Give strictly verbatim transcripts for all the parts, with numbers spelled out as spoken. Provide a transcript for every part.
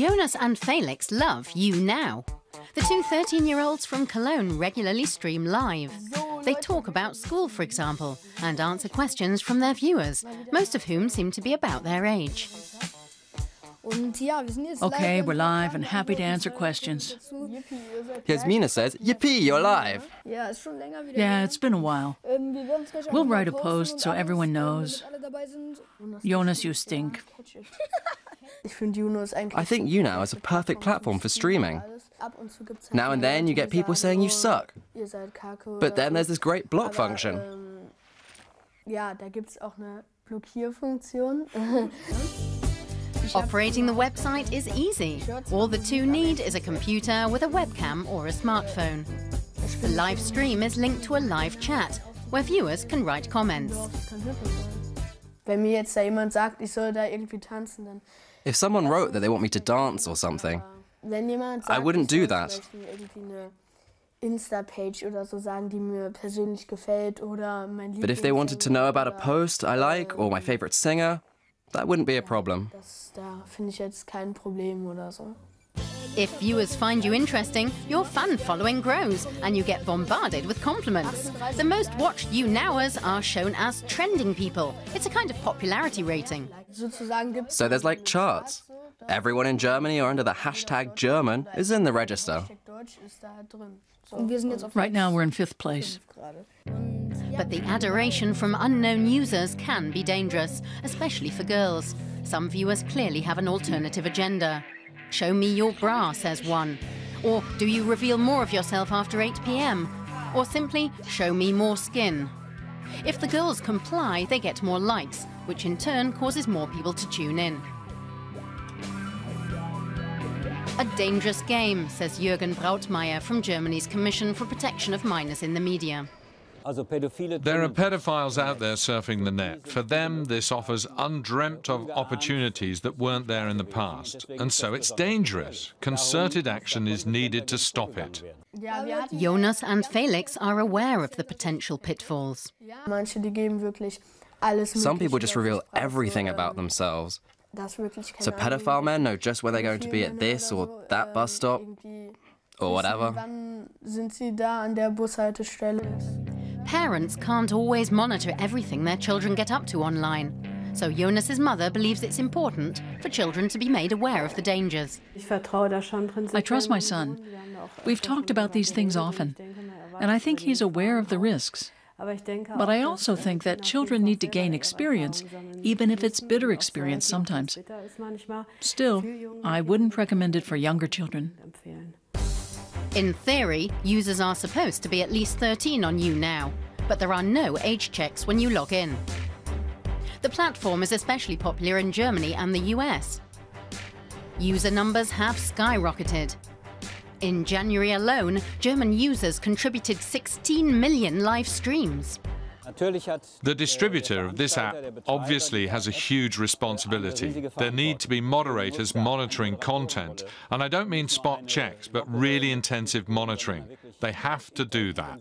Jonas and Felix love YouNow. The two thirteen-year-olds from Cologne regularly stream live. They talk about school, for example, and answer questions from their viewers, most of whom seem to be about their age. Okay, we're live and happy to answer questions. Yasmina says, "Yippee, you're live!" Yeah, it's been a while. We'll write a post so everyone knows. Jonas, you stink. I think YouNow is a perfect platform for streaming. Now and then you get people saying you suck. But then there's this great block function. Operating the website is easy. All the two need is a computer with a webcam or a smartphone. The live stream is linked to a live chat where viewers can write comments. If someone wrote that they want me to dance or something, I wouldn't do that. But if they wanted to know about a post I like or my favorite singer, that wouldn't be a problem. If viewers find you interesting, your fan following grows and you get bombarded with compliments. The most watched YouNowers are shown as trending people. It's a kind of popularity rating. So there's like charts. Everyone in Germany or under the hashtag German is in the register. Right now we're in fifth place. But the adoration from unknown users can be dangerous, especially for girls. Some viewers clearly have an alternative agenda. "Show me your bra," says one. Or, "Do you reveal more of yourself after eight p m? Or simply, "Show me more skin." If the girls comply, they get more likes, which in turn causes more people to tune in. "A dangerous game," says Jürgen Brautmeier from Germany's Commission for Protection of Minors in the Media. There are pedophiles out there surfing the net. For them, this offers undreamt of opportunities that weren't there in the past. And so it's dangerous. Concerted action is needed to stop it. Jonas and Felix are aware of the potential pitfalls. Some people just reveal everything about themselves. So pedophile men know just where they're going to be at this or that bus stop, or whatever. Parents can't always monitor everything their children get up to online. So Jonas's mother believes it's important for children to be made aware of the dangers. I trust my son. We've talked about these things often, and I think he's aware of the risks. But I also think that children need to gain experience, even if it's bitter experience sometimes. Still, I wouldn't recommend it for younger children. In theory, users are supposed to be at least thirteen on YouNow, but there are no age checks when you log in. The platform is especially popular in Germany and the U S. User numbers have skyrocketed. In January alone, German users contributed sixteen million live streams. The distributor of this app obviously has a huge responsibility. There need to be moderators monitoring content. And I don't mean spot checks, but really intensive monitoring. They have to do that.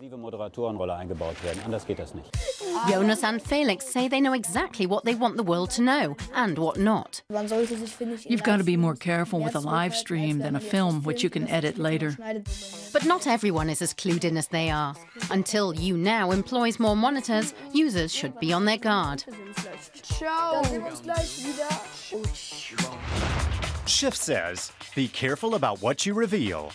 Jonas and Felix say they know exactly what they want the world to know and what not. You've got to be more careful with a live stream than a film, which you can edit later. But not everyone is as clued in as they are. Until YouNow employs more monitors, users should be on their guard. Schiff says, be careful about what you reveal.